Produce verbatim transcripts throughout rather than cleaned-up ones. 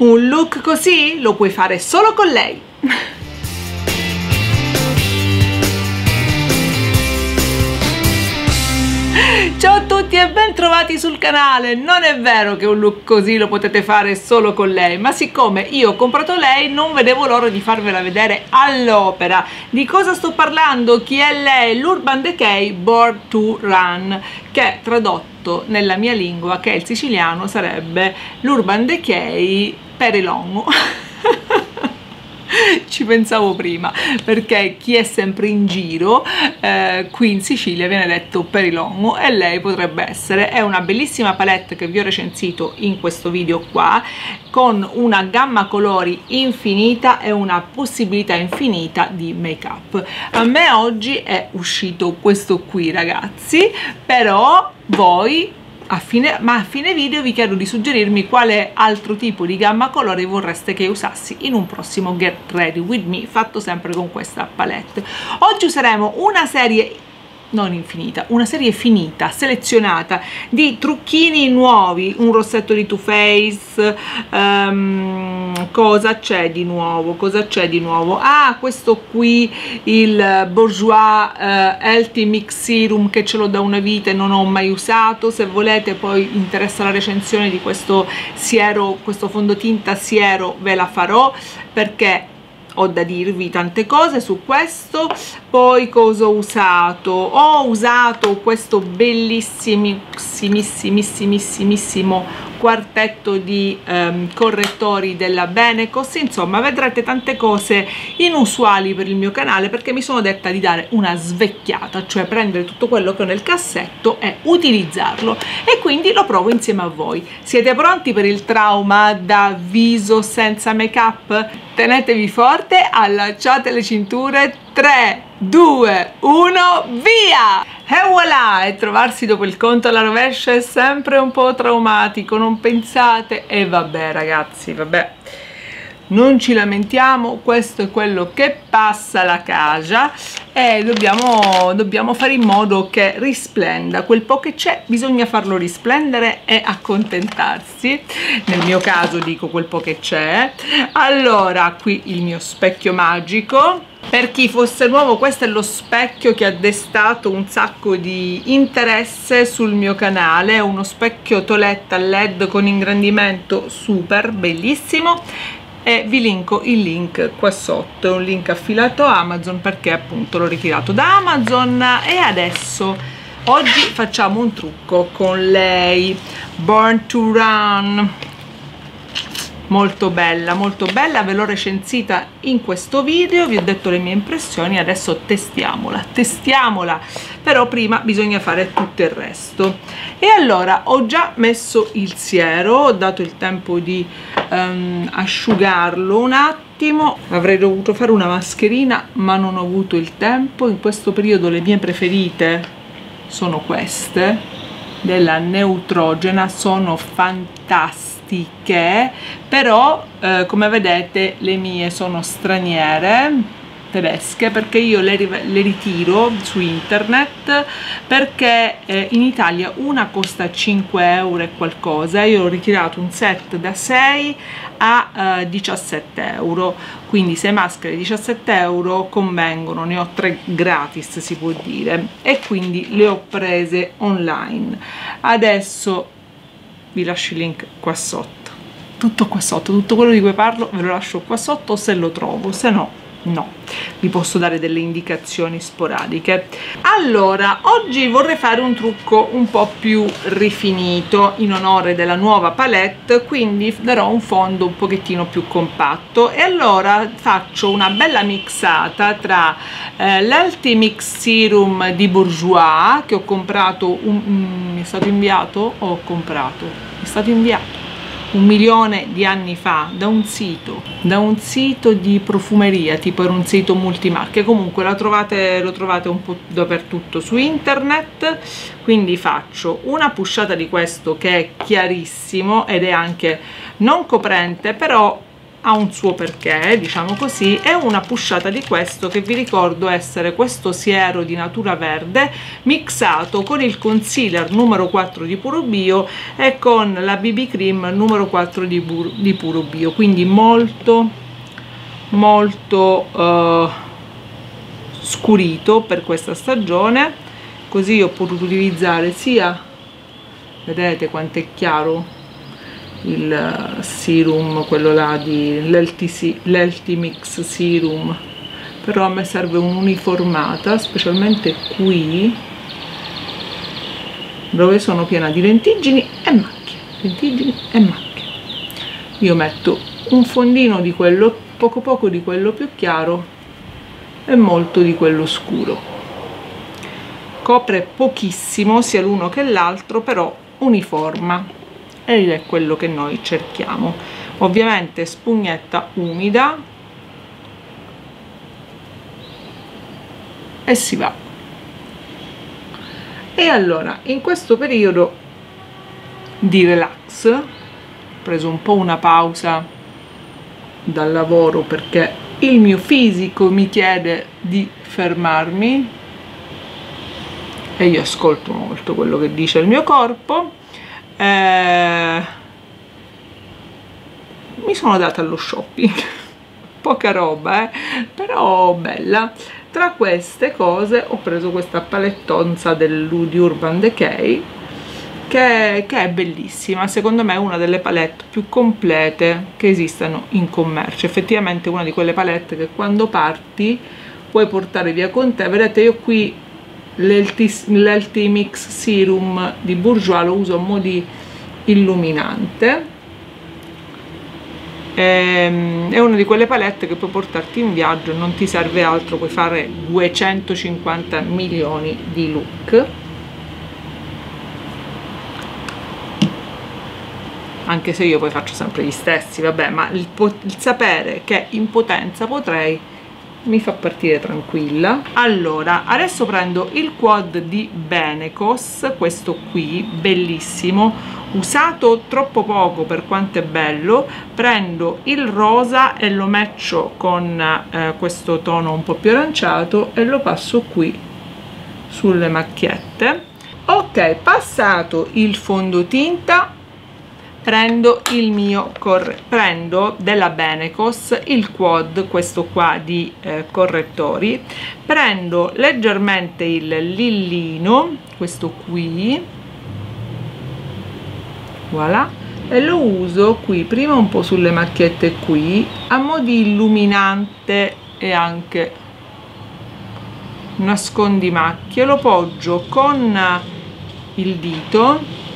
Un look così lo puoi fare solo con lei. Ciao a tutti e ben trovati sul canale. Non è vero che un look così lo potete fare solo con lei, ma siccome io ho comprato lei non vedevo l'ora di farvela vedere all'opera. Di cosa sto parlando? Chi è lei? L'Urban Decay Born to Run, che tradotto nella mia lingua, che è il siciliano, sarebbe l'Urban Decay Perilongo. Ci pensavo prima, perché chi è sempre in giro eh, qui in Sicilia viene detto perilongo e lei potrebbe essere. È una bellissima palette che vi ho recensito in questo video qua, con una gamma colori infinita e una possibilità infinita di make up. A me oggi è uscito questo qui, ragazzi, però voi A fine, ma a fine video vi chiedo di suggerirmi quale altro tipo di gamma colori vorreste che usassi in un prossimo Get Ready With Me, fatto sempre con questa palette. Oggi useremo una serie non infinita, una serie finita, selezionata, di trucchini nuovi, un rossetto di Too Faced. Um, cosa c'è di nuovo? Cosa c'è di nuovo? Ah, questo qui, il Bourjois uh, Healthy Mix Serum, che ce l'ho da una vita e non ho mai usato. Se volete, poi interessa la recensione di questo siero, questo fondotinta siero, ve la farò, perché ho da dirvi tante cose su questo. Poi cosa ho usato? Ho usato questo bellissimissimissimo quartetto di ehm, correttori della Benecos. Insomma, vedrete tante cose inusuali per il mio canale, perché mi sono detta di dare una svecchiata, cioè prendere tutto quello che ho nel cassetto e utilizzarlo, e quindi lo provo insieme a voi. Siete pronti per il trauma da viso senza make up? Tenetevi forte, allacciate le cinture, tre, due, uno, via! E voilà! E trovarsi dopo il conto alla rovescia è sempre un po' traumatico, non pensate? E vabbè ragazzi, vabbè, non ci lamentiamo, questo è quello che passa la casa, e dobbiamo, dobbiamo fare in modo che risplenda quel po' che c'è. Bisogna farlo risplendere e accontentarsi. Nel mio caso dico quel po' che c'è. Allora, qui il mio specchio magico. Per chi fosse nuovo, questo è lo specchio che ha destato un sacco di interesse sul mio canale. È uno specchio toletta led con ingrandimento super bellissimo, e vi linko il link qua sotto. È un link affilato a Amazon, perché appunto l'ho ritirato da Amazon. E adesso oggi facciamo un trucco con lei, Born to Run. Molto bella, molto bella, ve l'ho recensita in questo video, vi ho detto le mie impressioni, adesso testiamola, testiamola, però prima bisogna fare tutto il resto. E allora, ho già messo il siero, ho dato il tempo di um, asciugarlo un attimo, avrei dovuto fare una mascherina ma non ho avuto il tempo. In questo periodo le mie preferite sono queste, della Neutrogena, sono fantastiche. Che però eh, come vedete le mie sono straniere, tedesche, perché io le, le ritiro su internet, perché eh, in Italia una costa cinque euro e qualcosa. Io ho ritirato un set da sei a eh, diciassette euro, quindi se maschere diciassette euro convengono, ne ho tre gratis si può dire, e quindi le ho prese online. Adesso vi lascio il link qua sotto, tutto qua sotto, tutto quello di cui parlo ve lo lascio qua sotto se lo trovo, se no, no, vi posso dare delle indicazioni sporadiche. Allora, oggi vorrei fare un trucco un po' più rifinito in onore della nuova palette, quindi darò un fondo un pochettino più compatto. E allora faccio una bella mixata tra eh, l'Healthy Mix Serum di Bourjois, che ho comprato, un, mm, mi è stato inviato, ho comprato, mi è stato inviato un milione di anni fa da un sito, da un sito di profumeria, tipo era un sito multimarche, comunque la trovate, lo trovate un po' dappertutto su internet. Quindi faccio una pusciata di questo che è chiarissimo ed è anche non coprente, però ha un suo perché, diciamo così, e una pusciata di questo che vi ricordo essere questo siero di natura verde mixato con il concealer numero quattro di Puro Bio e con la B B cream numero quattro di, Bur di Puro Bio, quindi molto molto eh, scurito per questa stagione. Così ho potuto utilizzare sia, vedete quanto è chiaro il serum, quello là di l'Eltimix Serum, però a me serve un'uniformata, specialmente qui dove sono piena di lentiggini e macchie, lentiggini e macchie. Io metto un fondino di quello, poco poco di quello più chiaro e molto di quello scuro. Copre pochissimo sia l'uno che l'altro, però uniforma, ed è quello che noi cerchiamo. Ovviamente spugnetta umida e si va. E allora in questo periodo di relax, ho preso un po' una pausa dal lavoro perché il mio fisico mi chiede di fermarmi e io ascolto molto quello che dice il mio corpo. Eh, mi sono data allo shopping, poca roba eh? Però bella. Tra queste cose ho preso questa palettonza di Urban Decay che, che è bellissima, secondo me è una delle palette più complete che esistano in commercio, effettivamente una di quelle palette che quando parti puoi portare via con te. Vedete, io qui l'Eltimix Serum di Bourjois lo uso a mo' di illuminante, è una di quelle palette che puoi portarti in viaggio, non ti serve altro, puoi fare duecentocinquanta milioni di look, anche se io poi faccio sempre gli stessi, vabbè, ma il, il sapere che in potenza potrei mi fa partire tranquilla. Allora, adesso prendo il quad di Benecos, questo qui, bellissimo, usato troppo poco per quanto è bello. Prendo il rosa e lo matcho con eh, questo tono un po' più aranciato e lo passo qui sulle macchiette. Ok, passato il fondotinta, prendo il mio correttore, prendo della Benecos il quad, questo qua di eh, correttori, prendo leggermente il lillino, questo qui, voilà, e lo uso qui prima un po' sulle macchiette qui a mo' di illuminante e anche nascondimacchie. Lo poggio con il dito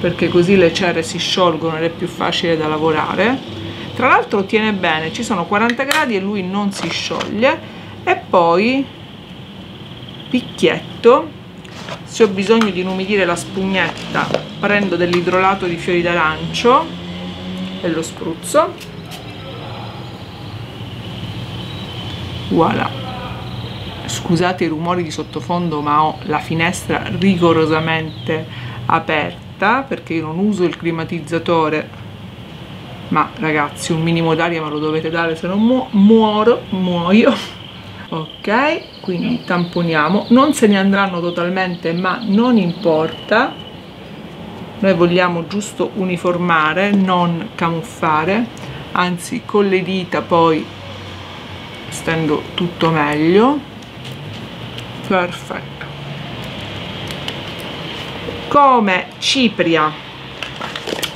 perché così le cere si sciolgono ed è più facile da lavorare. Tra l'altro tiene bene, ci sono quaranta gradi e lui non si scioglie. E poi picchietto, se ho bisogno di inumidire la spugnetta prendo dell'idrolato di fiori d'arancio e lo spruzzo, voilà. Scusate i rumori di sottofondo, ma ho la finestra rigorosamente aperta perché io non uso il climatizzatore, ma ragazzi un minimo d'aria me lo dovete dare, se no mu muoro, muoio. Ok, quindi tamponiamo, non se ne andranno totalmente ma non importa, noi vogliamo giusto uniformare, non camuffare, anzi con le dita poi stendo tutto meglio. Perfetto. Come cipria,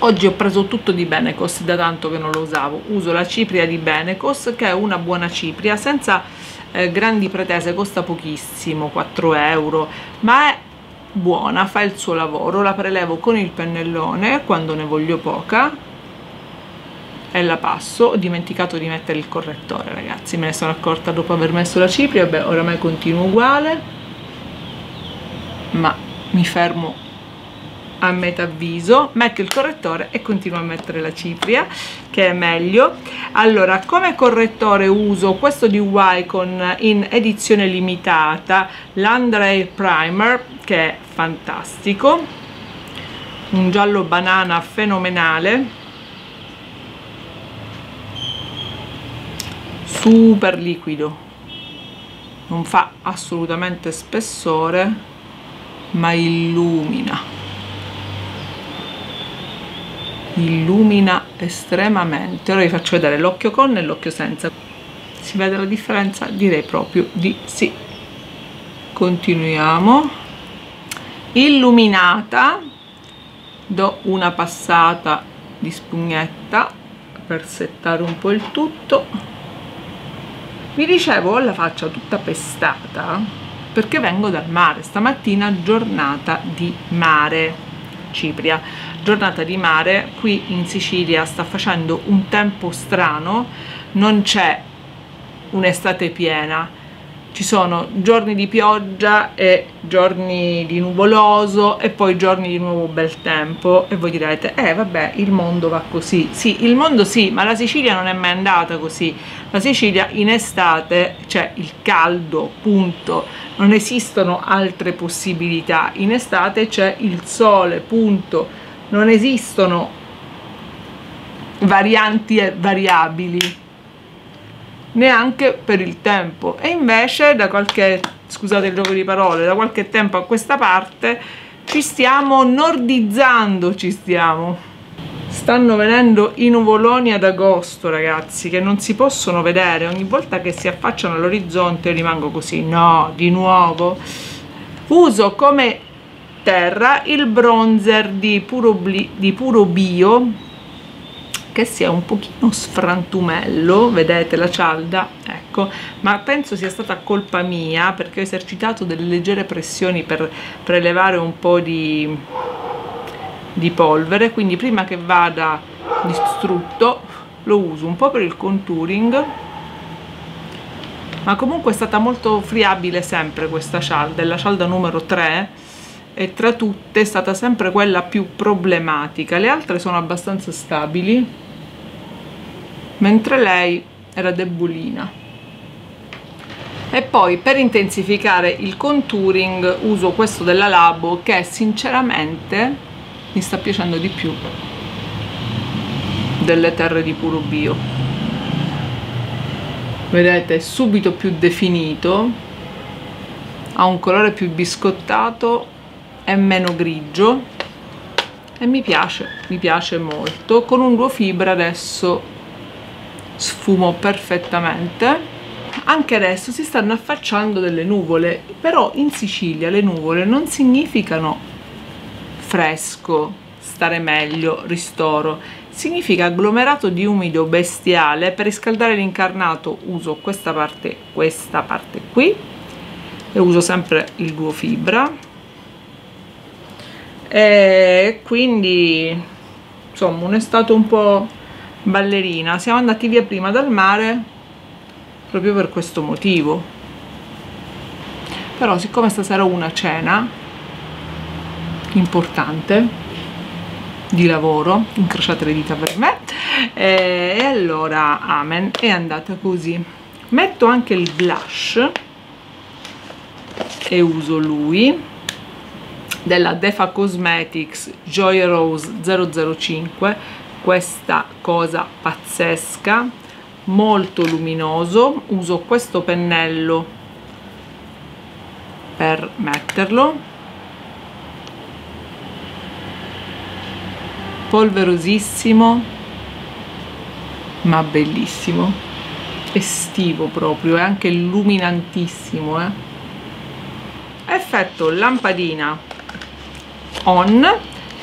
oggi ho preso tutto di Benecos, da tanto che non lo usavo, uso la cipria di Benecos che è una buona cipria, senza eh, grandi pretese, costa pochissimo, quattro euro, ma è buona, fa il suo lavoro, la prelevo con il pennellone quando ne voglio poca e la passo. Ho dimenticato di mettere il correttore, ragazzi, me ne sono accorta dopo aver messo la cipria, beh, oramai continuo uguale, ma mi fermo a metà viso, metto il correttore e continuo a mettere la cipria che è meglio. Allora, come correttore uso questo di Wycon in edizione limitata, l'Undrail Primer, che è fantastico, un giallo banana fenomenale, super liquido, non fa assolutamente spessore, ma illumina, illumina estremamente. Ora vi faccio vedere l'occhio con e l'occhio senza, si vede la differenza? Direi proprio di sì. Continuiamo. Illuminata, do una passata di spugnetta per settare un po' il tutto. Vi dicevo, ho la faccia tutta pestata perché vengo dal mare stamattina, giornata di mare, Cipria, giornata di mare. Qui in Sicilia sta facendo un tempo strano, non c'è un'estate piena, ci sono giorni di pioggia e giorni di nuvoloso e poi giorni di nuovo bel tempo. E voi direte, eh vabbè, il mondo va così. Sì, il mondo sì, ma la Sicilia non è mai andata così. La Sicilia in estate c'è il caldo, punto, non esistono altre possibilità. In estate c'è il sole, punto, non esistono varianti e variabili, neanche per il tempo. E invece da qualche, scusate il gioco di parole, da qualche tempo a questa parte ci stiamo nordizzando, ci stiamo stanno venendo i nuvoloni ad agosto, ragazzi, che non si possono vedere. Ogni volta che si affacciano all'orizzonte rimango così, no, di nuovo. Uso come terra il bronzer di Puro, di Puro Bio, che sia un pochino sfrantumello, vedete la cialda, ecco, ma penso sia stata colpa mia perché ho esercitato delle leggere pressioni per prelevare un po' di, di polvere, quindi prima che vada distrutto lo uso un po' per il contouring, ma comunque è stata molto friabile sempre questa cialda, è la cialda numero tre, e tra tutte è stata sempre quella più problematica. Le altre sono abbastanza stabili, mentre lei era debolina. E poi per intensificare il contouring uso questo della Labo, che sinceramente mi sta piacendo di più delle terre di Puro Bio. Vedete, è subito più definito, ha un colore più biscottato, è meno grigio e mi piace, mi piace molto. Con un duofibra adesso sfumo perfettamente. Anche adesso si stanno affacciando delle nuvole, però in Sicilia le nuvole non significano fresco, stare meglio, ristoro, significa agglomerato di umido bestiale. Per riscaldare l'incarnato uso questa parte, questa parte qui, e uso sempre il duofibra. E quindi insomma un'estate un po' ballerina. Siamo andati via prima dal mare proprio per questo motivo, però siccome stasera ho una cena importante di lavoro, incrociate le dita per me, e allora amen, è andata così. Metto anche il blush e uso lui della Defa Cosmetics Joy Rose zero zero cinque, questa cosa pazzesca, molto luminoso. Uso questo pennello per metterlo, polverosissimo ma bellissimo, estivo proprio, e anche illuminantissimo, eh. Effetto lampadina on.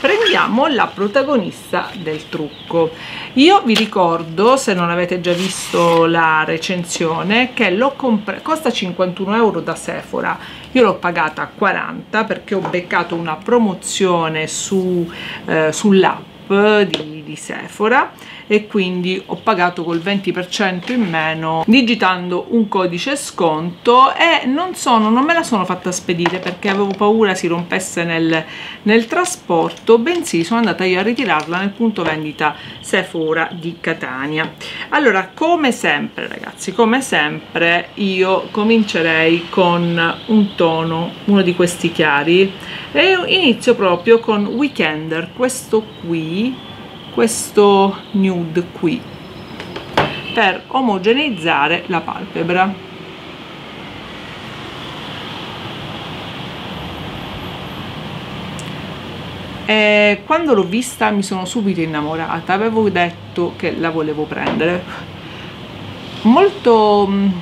Prendiamo la protagonista del trucco. Io vi ricordo, se non avete già visto la recensione, che l'ho comprata, costa cinquantuno euro da Sephora, io l'ho pagata quaranta perché ho beccato una promozione su, eh, sull'app di, di Sephora, e quindi ho pagato col venti per cento in meno digitando un codice sconto, e non sono, non me la sono fatta spedire perché avevo paura si rompesse nel, nel trasporto, bensì sono andata io a ritirarla nel punto vendita Sephora di Catania. Allora, come sempre ragazzi, come sempre io comincerei con un tono, uno di questi chiari, e inizio proprio con Weekender, questo qui, questo nude qui, per omogeneizzare la palpebra. E quando l'ho vista mi sono subito innamorata, avevo detto che la volevo prendere. Molto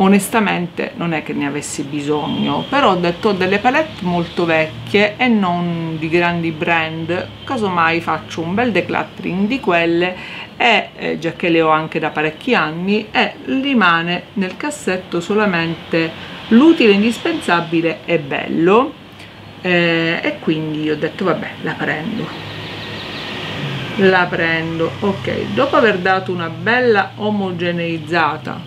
onestamente non è che ne avessi bisogno, però ho detto ho delle palette molto vecchie e non di grandi brand, casomai faccio un bel decluttering di quelle, e eh, già che le ho anche da parecchi anni, e rimane nel cassetto solamente l'utile, indispensabile e bello. Eh, e quindi ho detto vabbè, la prendo la prendo ok, dopo aver dato una bella omogeneizzata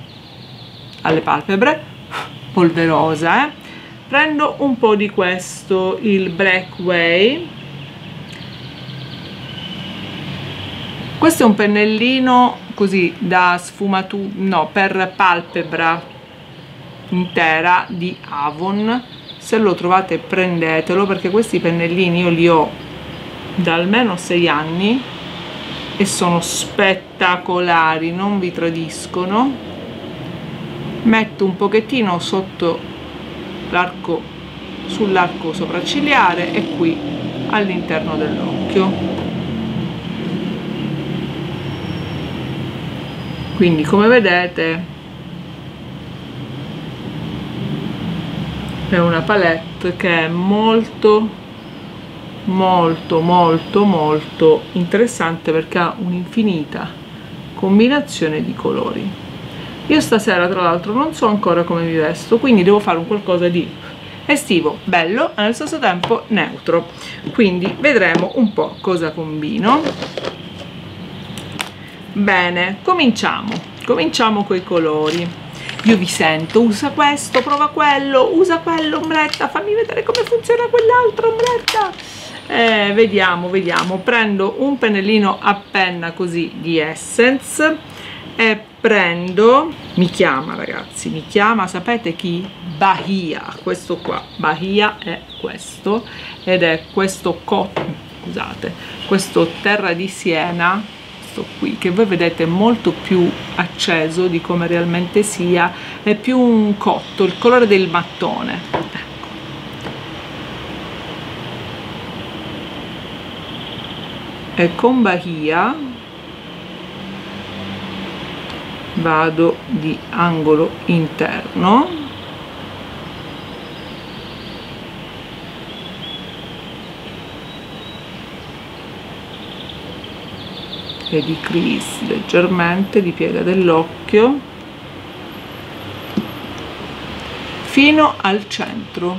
alle palpebre, polverosa, eh, prendo un po' di questo, il Breakaway. Questo è un pennellino così da sfumatura, no, per palpebra intera di Avon. Se lo trovate prendetelo, perché questi pennellini io li ho da almeno sei anni e sono spettacolari, non vi tradiscono. Metto un pochettino sotto l'arco, sull'arco sopraccigliare e qui all'interno dell'occhio. Quindi come vedete è una palette che è molto molto molto molto interessante, perché ha un'infinita combinazione di colori. Io stasera tra l'altro non so ancora come mi vesto, quindi devo fare un qualcosa di estivo, bello e allo stesso tempo neutro, quindi vedremo un po' cosa combino. Bene, cominciamo cominciamo coi colori. Io vi sento, usa questo, prova quello, usa quell'ombretta, fammi vedere come funziona quell'altra ombretta. Eh, vediamo, vediamo. Prendo un pennellino a penna così di Essence e prendo, mi chiama ragazzi, mi chiama, sapete chi? Bahia, questo qua. Bahia è questo, ed è questo cotton, scusate, questo Terra di Siena, qui che voi vedete molto più acceso di come realmente sia, è più un cotto, il colore del mattone, ecco. E con Bahia vado di angolo interno di crease, leggermente di piega dell'occhio fino al centro,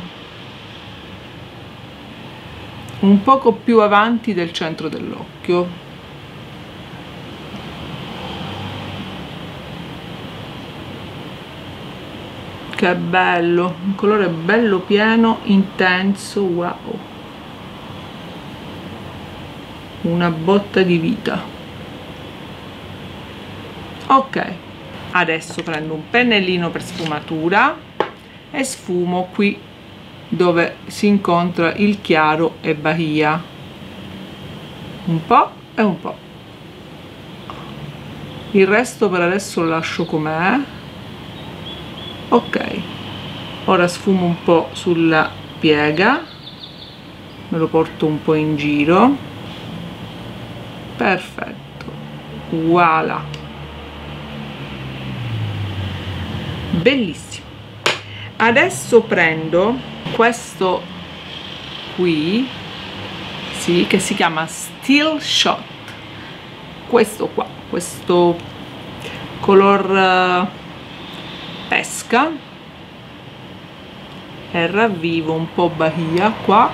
un poco più avanti del centro dell'occhio. Che bello, un colore bello pieno, intenso, wow, una botta di vita. Ok, adesso prendo un pennellino per sfumatura e sfumo qui dove si incontra il chiaro e Bahia, un po' e un po'. Il resto per adesso lo lascio com'è. Ok, ora sfumo un po' sulla piega, me lo porto un po' in giro. Perfetto, voilà. Bellissimo. Adesso prendo questo qui, sì, che si chiama Still Shot, questo qua, questo color pesca, e ravvivo un po' Bahia qua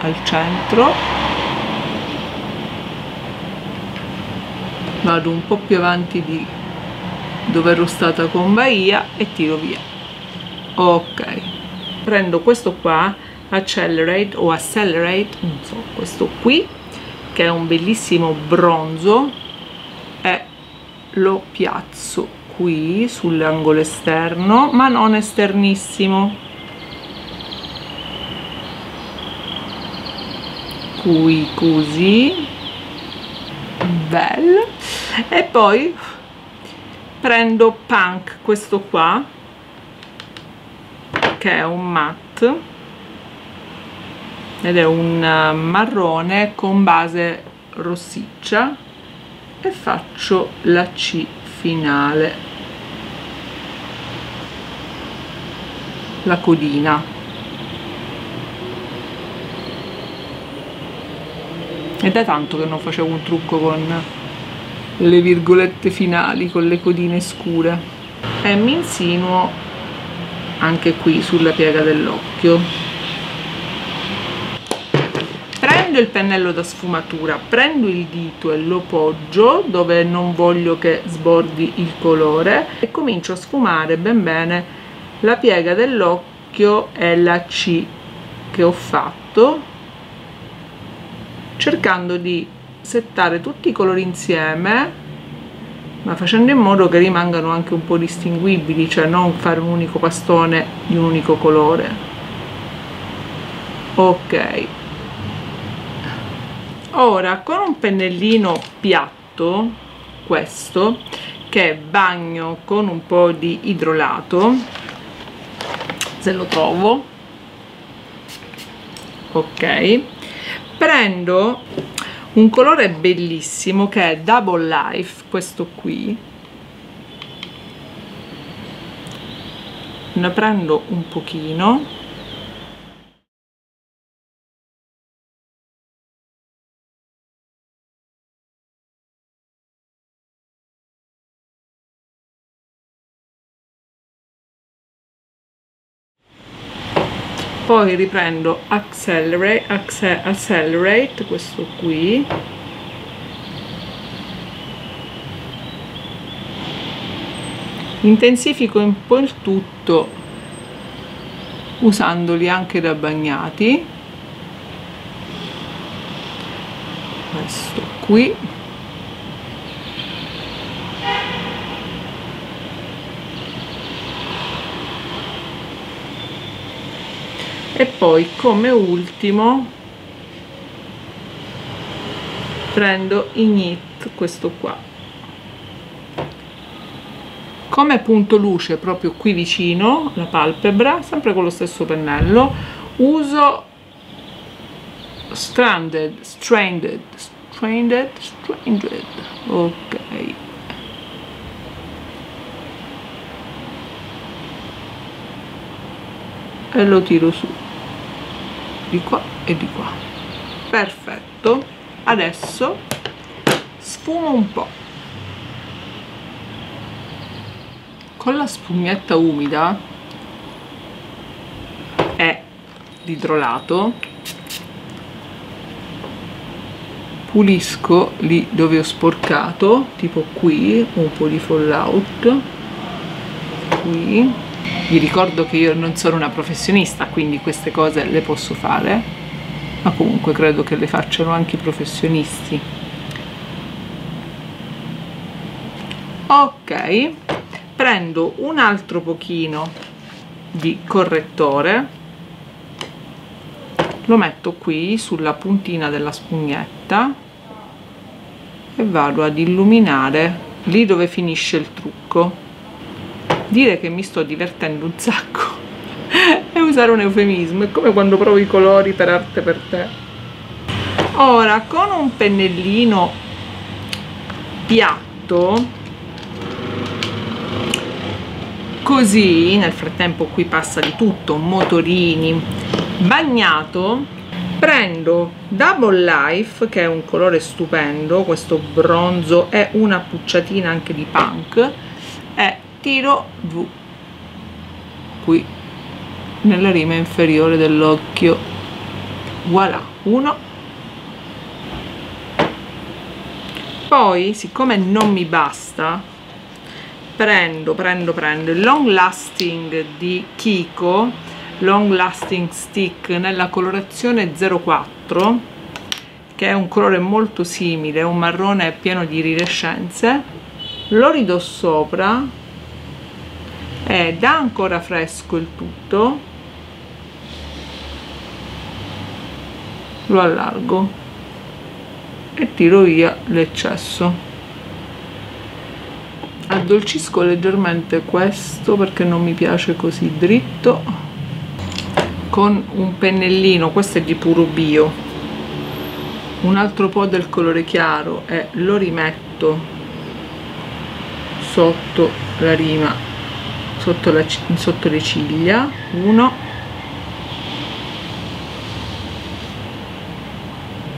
al centro, vado un po' più avanti di dove ero stata con Bahia e tiro via. Ok, prendo questo qua, Accelerate o Accelerate, non so, questo qui che è un bellissimo bronzo, e lo piazzo qui sull'angolo esterno, ma non esternissimo, qui così. belle. E poi prendo Punk, questo qua, che è un matte ed è un marrone con base rossiccia, e faccio la C finale, la codina, ed è tanto che non facevo un trucco con le virgolette finali, con le codine scure, e mi insinuo anche qui sulla piega dell'occhio. Prendo il pennello da sfumatura, prendo il dito e lo poggio dove non voglio che sbordi il colore, e comincio a sfumare ben bene la piega dell'occhio e la C che ho fatto, cercando di settare tutti i colori insieme, ma facendo in modo che rimangano anche un po' distinguibili, cioè non fare un unico pastone di un unico colore. Ok, ora con un pennellino piatto, questo, che bagno con un po' di idrolato, se lo trovo. Ok, prendo un colore bellissimo che è Double Life, questo qui, ne prendo un pochino . Poi riprendo accelerate, accelerate, questo qui, intensifico un po' il tutto usandoli anche da bagnati, questo qui, e poi come ultimo prendo Ignite, questo qua, come punto luce proprio qui vicino la palpebra, sempre con lo stesso pennello uso Stranded, Stranded, Stranded, Stranded, ok, e lo tiro su di qua e di qua. Perfetto, adesso sfumo un po' con la spugnetta umida e l'idrolato, pulisco lì dove ho sporcato, tipo qui un po' di fallout qui. Vi ricordo che io non sono una professionista, quindi queste cose le posso fare, ma comunque credo che le facciano anche i professionisti. Ok, prendo un altro pochino di correttore, lo metto qui sulla puntina della spugnetta e vado ad illuminare lì dove finisce il trucco. Dire che mi sto divertendo un sacco e usare un eufemismo, è come quando provo i colori per arte per te. Ora con un pennellino piatto, così nel frattempo qui passa di tutto, motorini, bagnato, prendo Double Life che è un colore stupendo, questo bronzo è una pucciatina anche di Punk, e tiro V qui nella rima inferiore dell'occhio, voilà, uno. Poi siccome non mi basta prendo prendo prendo il Long Lasting di Kiko, Long Lasting Stick nella colorazione zero quattro, che è un colore molto simile, un marrone pieno di iridescenze, lo ridò sopra e dà ancora fresco il tutto, lo allargo e tiro via l'eccesso. Addolcisco leggermente questo perché non mi piace così dritto, con un pennellino, questo è di Puro Bio, un altro po' del colore chiaro, e lo rimetto sotto la rima, sotto, la, sotto le ciglia, uno,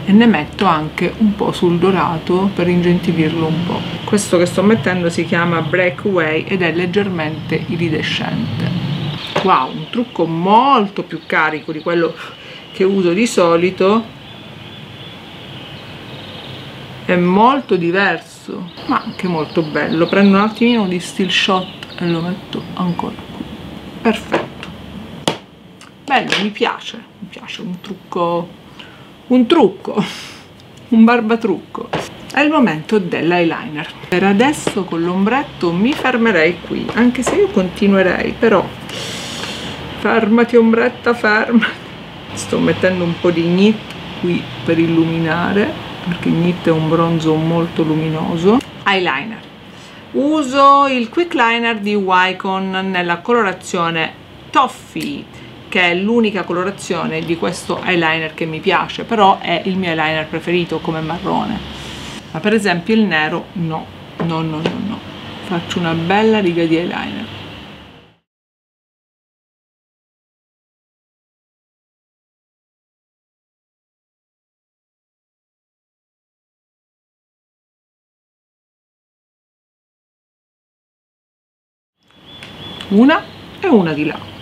e ne metto anche un po' sul dorato per ingentidirlo un po'. Questo che sto mettendo si chiama Breakaway ed è leggermente iridescente. Wow, un trucco molto più carico di quello che uso di solito, è molto diverso ma anche molto bello. Prendo un attimino di Still Shot e lo metto ancora qui. Perfetto, bello, mi piace, mi piace, un trucco un trucco, un barbatrucco. È il momento dell'eyeliner. Per adesso con l'ombretto mi fermerei qui, anche se io continuerei, però fermati ombretta, fermati. Sto mettendo un po' di N I T qui per illuminare, perché N I T è un bronzo molto luminoso. Eyeliner, uso il Quick Liner di Wycon nella colorazione Toffee, che è l'unica colorazione di questo eyeliner che mi piace, però è il mio eyeliner preferito come marrone, ma per esempio il nero no, no, no, no, no. Faccio una bella riga di eyeliner. Una e una di là.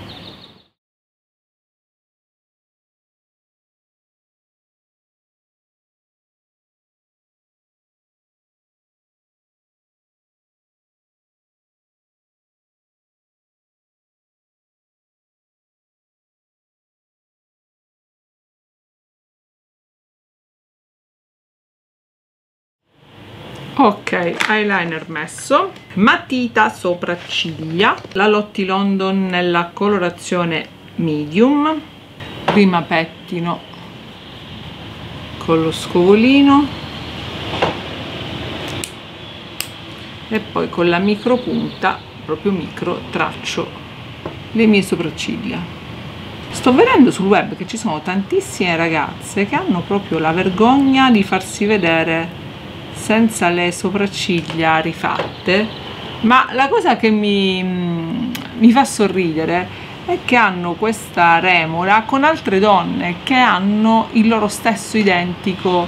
Ok, eyeliner messo, matita sopracciglia, la Lottie London nella colorazione medium. Prima pettino con lo scovolino e poi con la micro punta, proprio micro, traccio le mie sopracciglia. Sto vedendo sul web che ci sono tantissime ragazze che hanno proprio la vergogna di farsi vedere senza le sopracciglia rifatte, ma la cosa che mi, mi fa sorridere è che hanno questa remora con altre donne che hanno il loro stesso identico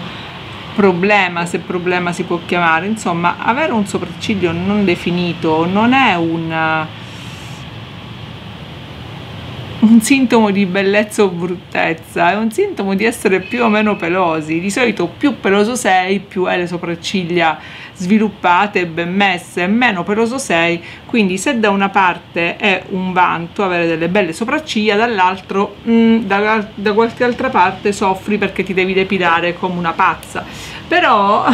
problema, se problema si può chiamare. Insomma, avere un sopracciglio non definito non è un, un sintomo di bellezza o bruttezza, è un sintomo di essere più o meno pelosi. Di solito più peloso sei, più hai le sopracciglia sviluppate e ben messe, meno peloso sei, quindi se da una parte è un vanto avere delle belle sopracciglia, dall'altro mm, da, da qualche altra parte soffri perché ti devi depilare come una pazza. Però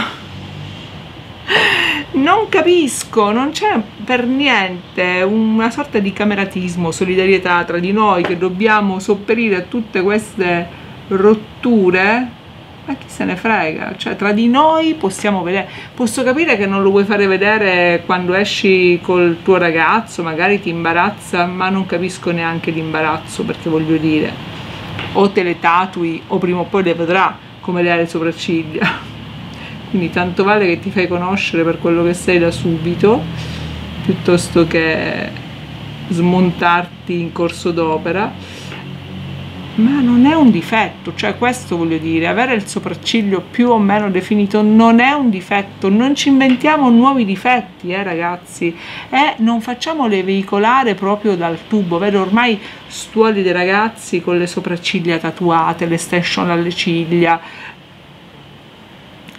non capisco, non c'è per niente una sorta di cameratismo, solidarietà tra di noi che dobbiamo sopperire a tutte queste rotture. Ma chi se ne frega? Cioè, tra di noi possiamo vedere. Posso capire che non lo vuoi fare vedere quando esci col tuo ragazzo, magari ti imbarazza, ma non capisco neanche l'imbarazzo, perché voglio dire, o te le tatui o prima o poi le vedrà come le hai le sopracciglia. Quindi tanto vale che ti fai conoscere per quello che sei da subito, piuttosto che smontarti in corso d'opera. Ma non è un difetto, cioè questo voglio dire, avere il sopracciglio più o meno definito non è un difetto, non ci inventiamo nuovi difetti, eh ragazzi, e non facciamole veicolare proprio dal tubo. Vedo ormai stuoli dei ragazzi con le sopracciglia tatuate, le station alle ciglia.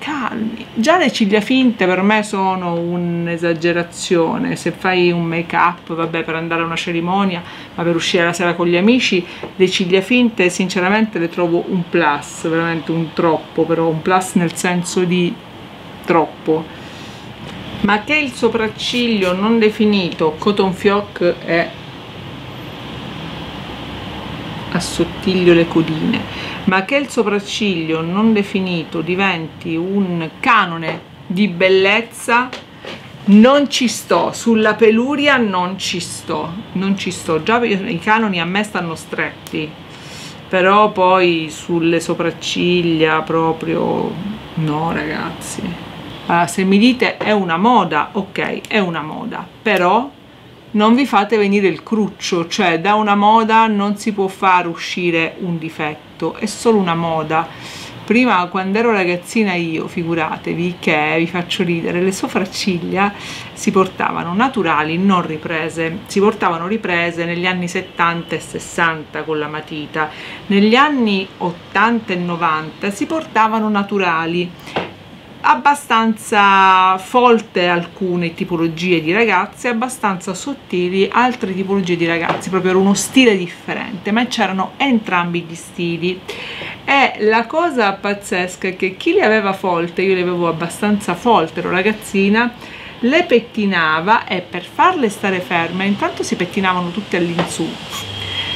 Calmi, già le ciglia finte per me sono un'esagerazione. Se fai un make up, vabbè, per andare a una cerimonia, ma per uscire la sera con gli amici, le ciglia finte sinceramente le trovo un plus, veramente un troppo, però un plus nel senso di troppo. Ma che il sopracciglio non definito cotton fioc è assottiglio le codine, ma che il sopracciglio non definito diventi un canone di bellezza, non ci sto. Sulla peluria non ci sto, non ci sto, già i canoni a me stanno stretti, però poi sulle sopracciglia proprio no, ragazzi. Allora, se mi dite è una moda, ok, è una moda, però non vi fate venire il cruccio, cioè da una moda non si può far uscire un difetto, è solo una moda. Prima, quando ero ragazzina io, figuratevi, che vi faccio ridere, le sopracciglia si portavano naturali, non riprese, si portavano riprese negli anni settanta e sessanta con la matita, negli anni ottanta e novanta si portavano naturali, abbastanza folte alcune tipologie di ragazze, abbastanza sottili altre tipologie di ragazzi, proprio era uno stile differente, ma c'erano entrambi gli stili. E la cosa pazzesca è che chi le aveva folte, io le avevo abbastanza folte, ero ragazzina, le pettinava e per farle stare ferme, intanto si pettinavano tutte all'insù,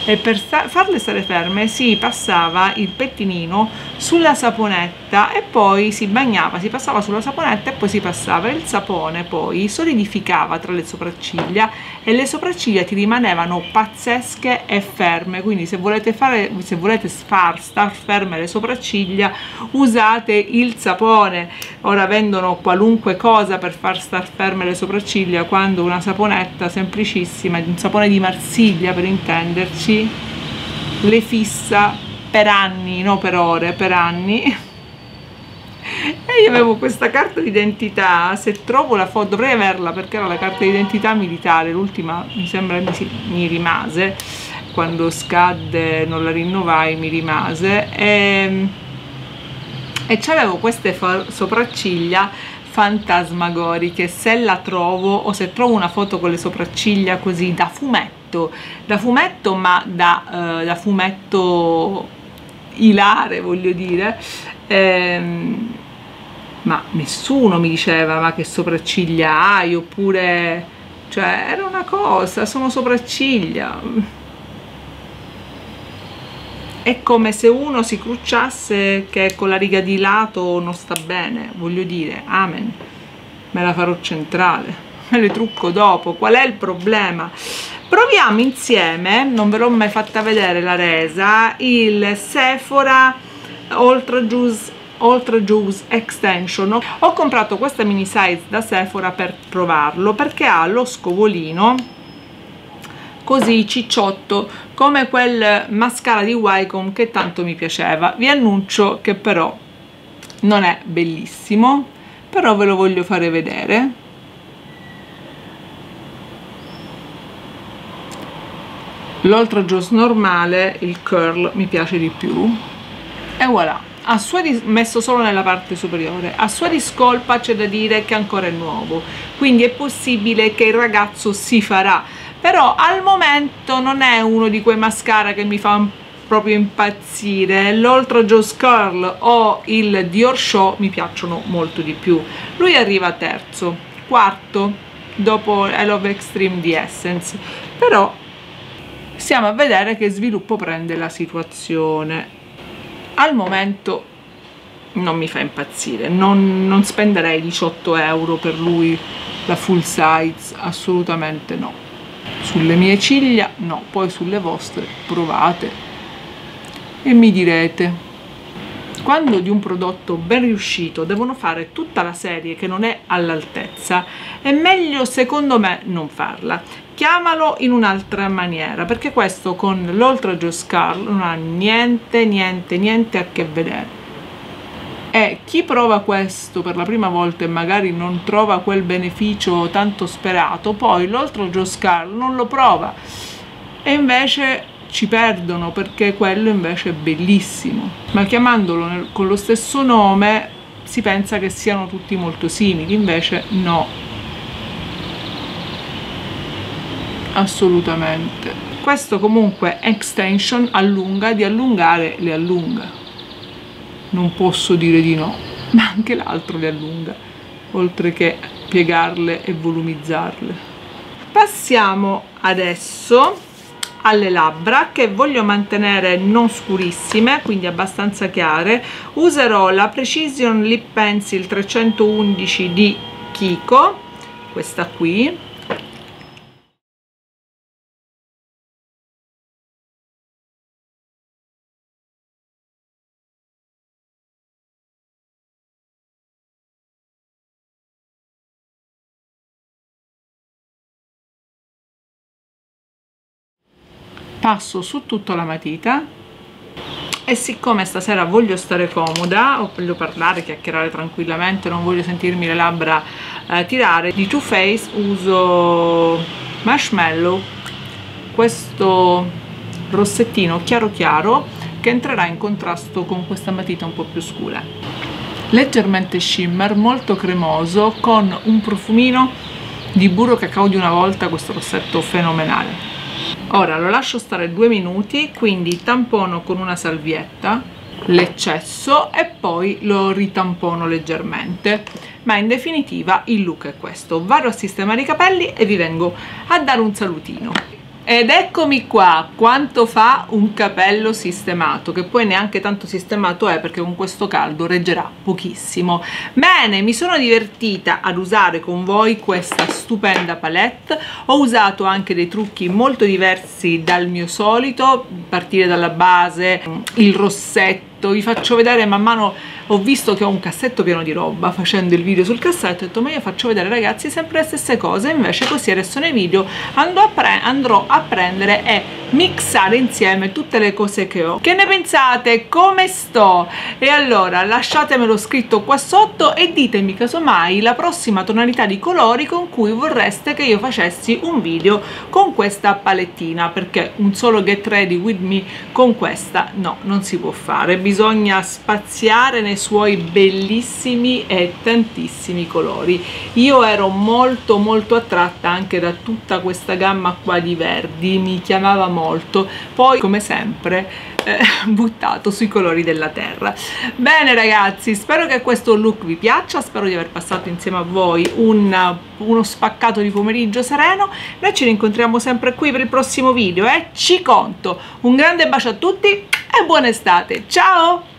e per sta farle stare ferme si passava il pettinino sulla saponetta e poi si bagnava, si passava sulla saponetta e poi si passava il sapone, poi solidificava tra le sopracciglia e le sopracciglia ti rimanevano pazzesche e ferme. Quindi se volete fare, se volete far star ferme le sopracciglia, usate il sapone. Ora vendono qualunque cosa per far star ferme le sopracciglia, quando una saponetta semplicissima, un sapone di Marsiglia per intenderci, le fissa per anni, no per ore, per anni. E io avevo questa carta d'identità, se trovo la foto dovrei averla, perché era la carta d'identità militare, l'ultima mi sembra mi, mi rimase, quando scadde non la rinnovai, mi rimase, e, e c'avevo queste sopracciglia fantasmagoriche. Se la trovo, o se trovo una foto con le sopracciglia così da fumetto, da fumetto ma da, eh, da fumetto ilare, voglio dire, ehm, ma nessuno mi diceva ma che sopracciglia hai, oppure, cioè, era una cosa, sono sopracciglia. È come se uno si crucciasse che con la riga di lato non sta bene, voglio dire, amen, me la farò centrale, me le trucco dopo, qual è il problema? Proviamo insieme, non ve l'ho mai fatta vedere la resa, il Sephora Ultra Juice, Ultra Juice Extension. Ho comprato questa mini size da Sephora per provarlo, perché ha lo scovolino così cicciotto come quel mascara di Wycon che tanto mi piaceva. Vi annuncio che però non è bellissimo, però ve lo voglio fare vedere. L'Ultra Juice normale, il curl, mi piace di più. E voilà, a sua messo solo nella parte superiore. A sua discolpa c'è da dire che ancora è nuovo, quindi è possibile che il ragazzo si farà. Però al momento non è uno di quei mascara che mi fa proprio impazzire. L'Ultra Juice Curl o il Dior Show mi piacciono molto di più. Lui arriva terzo, quarto, dopo I Love Extreme di Essence. Però stiamo a vedere che sviluppo prende la situazione. Al momento non mi fa impazzire, non, non spenderei diciotto euro per lui, la full size, assolutamente no. Sulle mie ciglia no, poi sulle vostre provate e mi direte. Quando di un prodotto ben riuscito devono fare tutta la serie che non è all'altezza, è meglio secondo me non farla. Chiamalo in un'altra maniera, perché questo con l'Ultra Juice Curl non ha niente, niente, niente a che vedere. E chi prova questo per la prima volta e magari non trova quel beneficio tanto sperato, poi l'Ultra Juice Curl non lo prova e invece ci perdono, perché quello invece è bellissimo, ma chiamandolo nel, con lo stesso nome si pensa che siano tutti molto simili, invece no, assolutamente. Questo comunque extension allunga, di allungare le allunga, non posso dire di no, ma anche l'altro le allunga, oltre che piegarle e volumizzarle. Passiamo adesso alle labbra, che voglio mantenere non scurissime, quindi abbastanza chiare. Userò la Precision Lip Pencil trecentoundici di Kiko, questa qui. Passo su tutta la matita e siccome stasera voglio stare comoda, o voglio parlare, chiacchierare tranquillamente, non voglio sentirmi le labbra eh, tirare, di Too Faced uso Marshmallow, questo rossettino chiaro chiaro che entrerà in contrasto con questa matita un po' più scura, leggermente shimmer, molto cremoso, con un profumino di burro cacao di una volta. Questo rossetto fenomenale. Ora lo lascio stare due minuti, quindi tampono con una salvietta l'eccesso e poi lo ritampono leggermente, ma in definitiva il look è questo. Vado a sistemare i capelli e vi vengo a dare un salutino. Ed eccomi qua, quanto fa un capello sistemato, che poi neanche tanto sistemato è perché con questo caldo reggerà pochissimo. Bene, mi sono divertita ad usare con voi questa stupenda palette, ho usato anche dei trucchi molto diversi dal mio solito, partire dalla base, il rossetto. Vi faccio vedere man mano, ho visto che ho un cassetto pieno di roba, facendo il video sul cassetto ho detto ma io faccio vedere ragazzi sempre le stesse cose, invece così adesso nei video andrò a, andrò a prendere e mixare insieme tutte le cose che ho. Che ne pensate? Come sto? E allora lasciatemelo scritto qua sotto e ditemi casomai la prossima tonalità di colori con cui vorreste che io facessi un video con questa palettina, perché un solo get ready with me con questa no, non si può fare, bisogna Bisogna spaziare nei suoi bellissimi e tantissimi colori. Io ero molto molto attratta anche da tutta questa gamma qua di verdi, mi chiamava molto, poi come sempre eh, buttato sui colori della terra. Bene ragazzi, spero che questo look vi piaccia, spero di aver passato insieme a voi un, uno spaccato di pomeriggio sereno. Noi ci rincontriamo sempre qui per il prossimo video e eh? ci conto. Un grande bacio a tutti e buona estate, ciao!